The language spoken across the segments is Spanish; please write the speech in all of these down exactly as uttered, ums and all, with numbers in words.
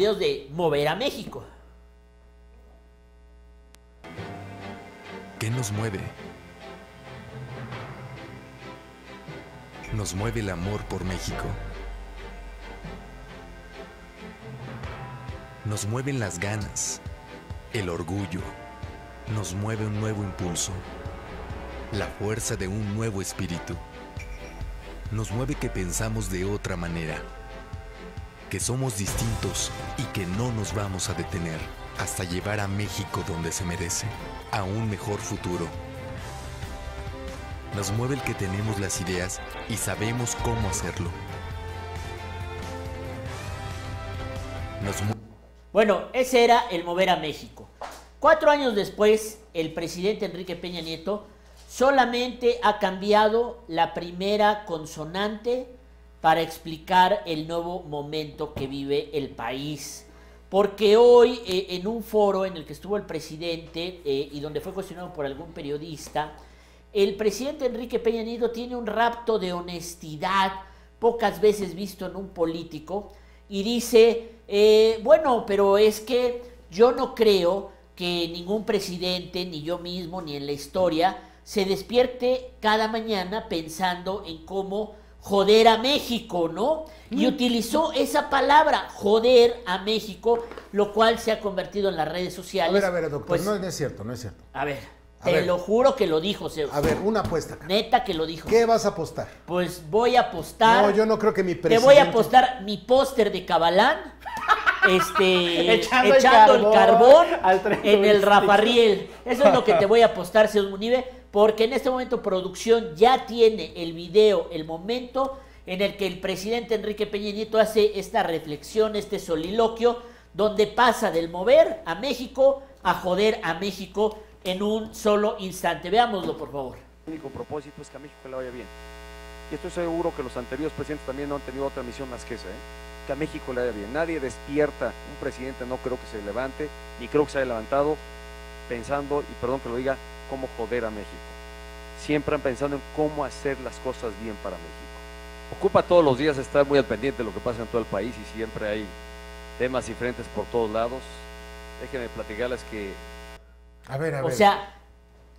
videos de Mover a México. ¿Qué nos mueve? Nos mueve el amor por México. Nos mueven las ganas, el orgullo. Nos mueve un nuevo impulso, la fuerza de un nuevo espíritu. Nos mueve que pensamos de otra manera, que somos distintos y que no nos vamos a detener hasta llevar a México donde se merece, a un mejor futuro. Nos mueve el que tenemos las ideas y sabemos cómo hacerlo. Nos mueve. Bueno, ese era el Mover a México. Cuatro años después, el presidente Enrique Peña Nieto solamente ha cambiado la primera consonante para explicar el nuevo momento que vive el país. Porque hoy, eh, en un foro en el que estuvo el presidente eh, y donde fue cuestionado por algún periodista, el presidente Enrique Peña Nieto tiene un rapto de honestidad pocas veces visto en un político. Y dice, eh, bueno, pero es que yo no creo que ningún presidente, ni yo mismo, ni en la historia, se despierte cada mañana pensando en cómo joder a México, ¿no? Y utilizó esa palabra, joder a México, lo cual se ha convertido en las redes sociales. A ver, a ver, doctor, pues, no, no es cierto, no es cierto. A ver, a te ver. lo juro que lo dijo, Zeus. A ver, una apuesta. Cara. Neta que lo dijo. ¿Qué vas a apostar? Pues voy a apostar. No, yo no creo que mi presidente... Te voy a apostar mi póster de Cabalán. Este, echando, echando el carbón, el carbón en el Rafa Riel. Eso es lo que te voy a apostar, Zeus Munive, porque en este momento producción ya tiene el video, el momento en el que el presidente Enrique Peña Nieto hace esta reflexión, este soliloquio, donde pasa del mover a México a joder a México en un solo instante. Veámoslo, por favor. El único propósito es que a México le vaya bien. Y estoy seguro que los anteriores presidentes también no han tenido otra misión más que esa, ¿eh? A México le da bien. Nadie despierta, un presidente no creo que se levante, ni creo que se haya levantado pensando, y perdón que lo diga, cómo joder a México. Siempre han pensado en cómo hacer las cosas bien para México. Ocupa todos los días estar muy al pendiente de lo que pasa en todo el país y siempre hay temas y frentes por todos lados. Déjenme platicarles que... A ver, a ver. O sea...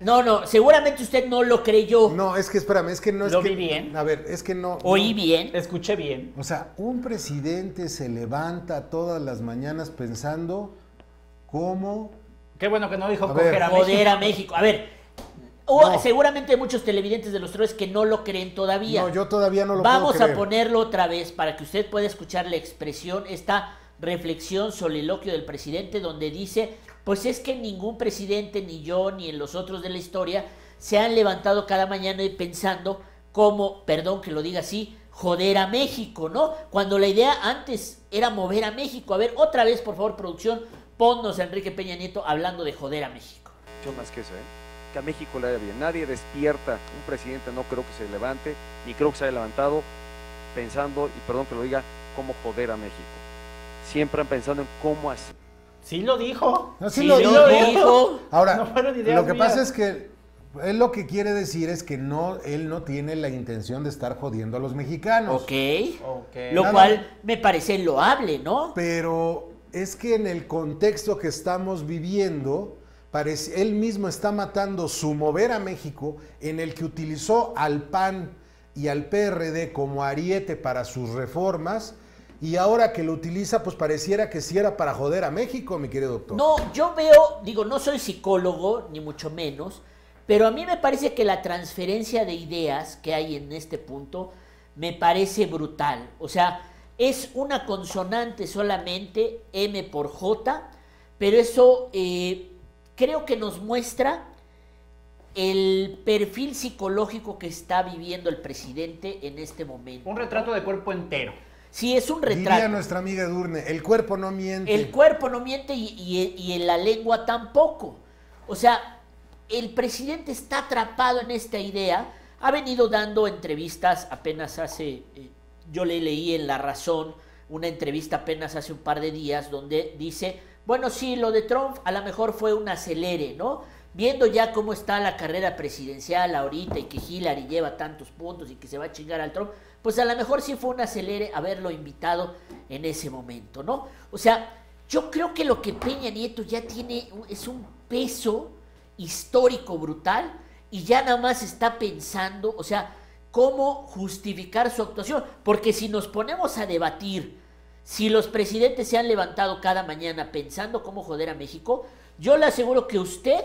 No, no, seguramente usted no lo creyó. No, es que espérame, es que no es que... Lo vi bien. A ver, es que no... Oí bien. Escuché bien. O sea, un presidente se levanta todas las mañanas pensando cómo... Qué bueno que no dijo joder a México. Joder a México. A ver, o, no. Seguramente hay muchos televidentes de los Troles que no lo creen todavía. No, yo todavía no lo puedo creer. Vamos a ponerlo otra vez para que usted pueda escuchar la expresión, esta reflexión, soliloquio del presidente, donde dice... Pues es que ningún presidente, ni yo, ni en los otros de la historia, se han levantado cada mañana pensando cómo, perdón que lo diga así, joder a México, ¿no? Cuando la idea antes era mover a México. A ver, otra vez, por favor, producción, ponnos a Enrique Peña Nieto hablando de joder a México. Yo más que eso, ¿eh? Que a México le vaya bien. Nadie despierta, un presidente no creo que se levante, ni creo que se haya levantado pensando, y perdón que lo diga, cómo joder a México. Siempre han pensado en cómo hacer. Sí lo dijo. No, sí, sí lo, lo, lo dijo. dijo. Ahora, no fueron ideas lo que mías. Pasa es que él lo que quiere decir es que no, él no tiene la intención de estar jodiendo a los mexicanos. Ok. okay. Lo Nada. cual me parece loable, ¿no? Pero es que en el contexto que estamos viviendo, parece, él mismo está matando su mover a México, en el que utilizó al P A N y al P R D como ariete para sus reformas. Y ahora que lo utiliza, pues pareciera que sí era para joder a México, mi querido doctor. No, yo veo, digo, no soy psicólogo, ni mucho menos, pero a mí me parece que la transferencia de ideas que hay en este punto me parece brutal. O sea, es una consonante solamente, M por J, pero eso eh, creo que nos muestra el perfil psicológico que está viviendo el presidente en este momento. Un retrato de cuerpo entero. Sí, es un retrato. Diría nuestra amiga Edurne, el cuerpo no miente. El cuerpo no miente y, y, y en la lengua tampoco. O sea, el presidente está atrapado en esta idea. Ha venido dando entrevistas apenas hace... Eh, yo le leí en La Razón una entrevista apenas hace un par de días donde dice, bueno, sí, lo de Trump a lo mejor fue un acelere, ¿no? viendo ya cómo está la carrera presidencial ahorita y que Hillary lleva tantos puntos y que se va a chingar al Trump, pues a lo mejor sí fue un acelere haberlo invitado en ese momento, ¿no? O sea, yo creo que lo que Peña Nieto ya tiene es un peso histórico brutal y ya nada más está pensando, o sea, cómo justificar su actuación, porque si nos ponemos a debatir si los presidentes se han levantado cada mañana pensando cómo joder a México, yo le aseguro que usted,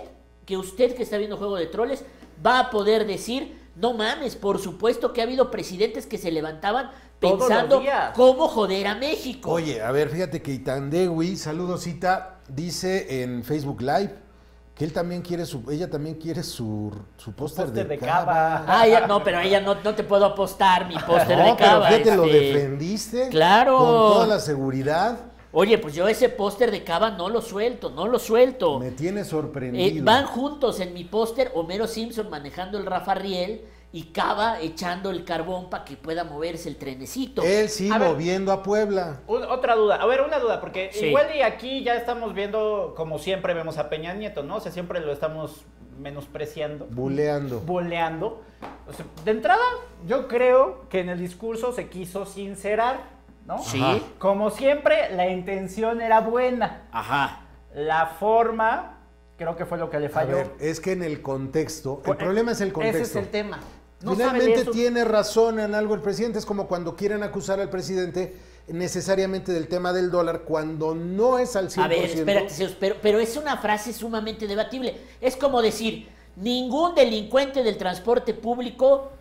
que usted que está viendo Juego de Troles, va a poder decir, no mames, por supuesto que ha habido presidentes que se levantaban pensando cómo joder a México. Oye, a ver, fíjate que Itandewi, saludosita, dice en Facebook Live que él también quiere su, ella también quiere su, su póster de, de cava. Ah, ella, no, pero ella no, no te puedo apostar mi póster no, de cava. Pero fíjate, este... lo defendiste. Claro. Con toda la seguridad. Oye, pues yo ese póster de Cava no lo suelto, no lo suelto. Me tiene sorprendido. Eh, van juntos en mi póster Homero Simpson manejando el Rafa Riel y Cava echando el carbón para que pueda moverse el trenecito. Él sí a moviendo ver, a Puebla. Un, otra duda, a ver, una duda, porque sí. Igual y aquí ya estamos viendo, como siempre vemos a Peña Nieto, ¿no? O sea, siempre lo estamos menospreciando. Buleando. Buleando. O sea, de entrada, yo creo que en el discurso se quiso sincerar. ¿No? Sí. Como siempre, la intención era buena. Ajá. La forma, creo que fue lo que le falló. A ver, es que en el contexto, el eh, problema es el contexto. Ese es el tema. No Finalmente tiene razón en algo el presidente. Es como cuando quieren acusar al presidente necesariamente del tema del dólar cuando no es al cien por ciento. A ver, espérate, pero, pero es una frase sumamente debatible. Es como decir, ningún delincuente del transporte público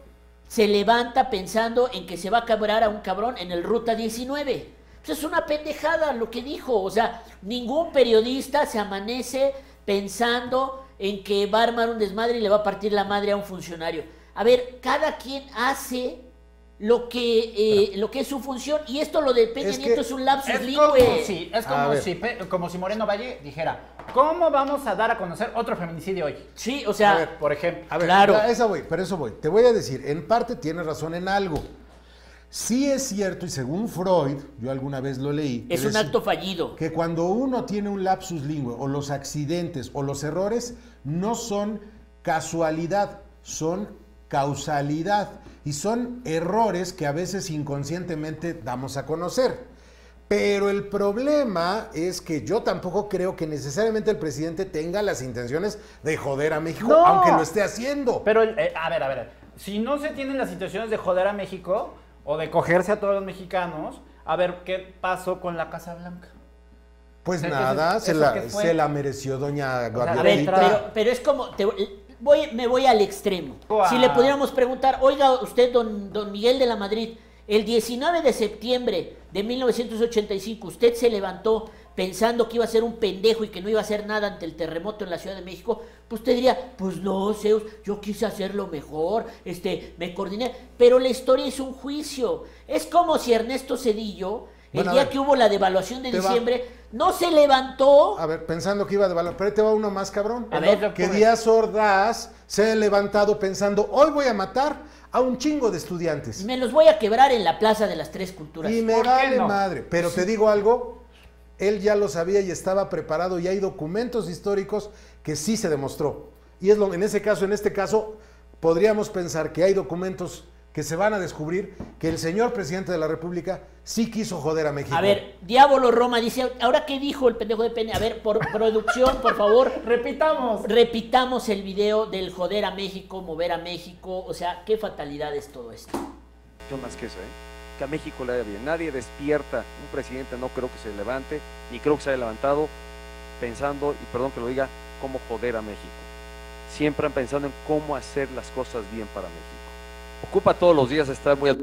se levanta pensando en que se va a cabrar a un cabrón en el Ruta diecinueve. Pues es una pendejada lo que dijo. O sea, ningún periodista se amanece pensando en que va a armar un desmadre y le va a partir la madre a un funcionario. A ver, cada quien hace lo que, eh, lo que es su función y esto lo de Peña Nieto es un lapsus lingüe. Sí, es como si, como si Moreno Valle dijera, ¿cómo vamos a dar a conocer otro feminicidio hoy? Sí, o sea, a ver, por ejemplo. A ver, claro. Ya, esa voy, pero eso voy. Te voy a decir, en parte tienes razón en algo. Sí es cierto, y según Freud, yo alguna vez lo leí. Es un acto fallido. Que cuando uno tiene un lapsus lingüe, o los accidentes, o los errores, no son casualidad, son causalidad. Y son errores que a veces inconscientemente damos a conocer. Pero el problema es que yo tampoco creo que necesariamente el presidente tenga las intenciones de joder a México, no, aunque lo esté haciendo. Pero, eh, a ver, a ver, si no se tienen las intenciones de joder a México o de cogerse a todos los mexicanos, a ver qué pasó con la Casa Blanca. Pues nada, es, se, la, se la mereció doña Gabrielita. A ver, pero, pero es como, te, voy, me voy al extremo. Uah. Si le pudiéramos preguntar, oiga usted, don, don Miguel de la Madrid, el diecinueve de septiembre de mil novecientos ochenta y cinco, usted se levantó pensando que iba a ser un pendejo y que no iba a hacer nada ante el terremoto en la Ciudad de México, pues usted diría, pues no, Zeus, yo quise hacerlo mejor, este, me coordiné, pero la historia es un juicio. Es como si Ernesto Zedillo, bueno, el día ver, que hubo la devaluación de diciembre, va, no se levantó. A ver, pensando que iba a devaluar, pero ahí te va uno más cabrón. A ver, que Díaz Ordaz se ha levantado pensando, hoy voy a matar a un chingo de estudiantes. Me los voy a quebrar en la Plaza de las Tres Culturas. Y me vale no? madre. Pero sí, te digo algo, él ya lo sabía y estaba preparado y hay documentos históricos que sí se demostró. Y es lo, en ese caso, en este caso, podríamos pensar que hay documentos que se van a descubrir que el señor presidente de la República sí quiso joder a México. A ver, Diablo Roma dice, ¿ahora qué dijo el pendejo de Peña? A ver, por producción, por favor. Repitamos. Repitamos el video del joder a México, mover a México. O sea, qué fatalidad es todo esto. No más que eso, ¿eh? Que a México le vaya bien. Nadie despierta. Un presidente no creo que se levante, ni creo que se haya levantado pensando, y perdón que lo diga, cómo joder a México. Siempre han pensado en cómo hacer las cosas bien para México. Ocupa todos los días estar muy...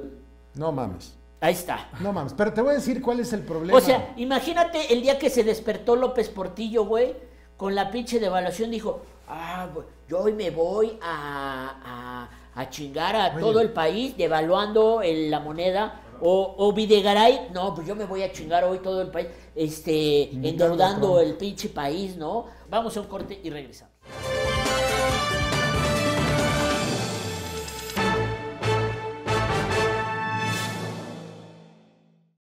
No mames. Ahí está. No mames, pero te voy a decir cuál es el problema. O sea, imagínate el día que se despertó López Portillo, güey, con la pinche devaluación, dijo, ah, güey, yo hoy me voy a, a, a chingar a Oye. todo el país devaluando el, la moneda. O, o Videgaray, no, pues yo me voy a chingar hoy todo el país, este, endeudando el pinche país, ¿no? Vamos a un corte y regresamos.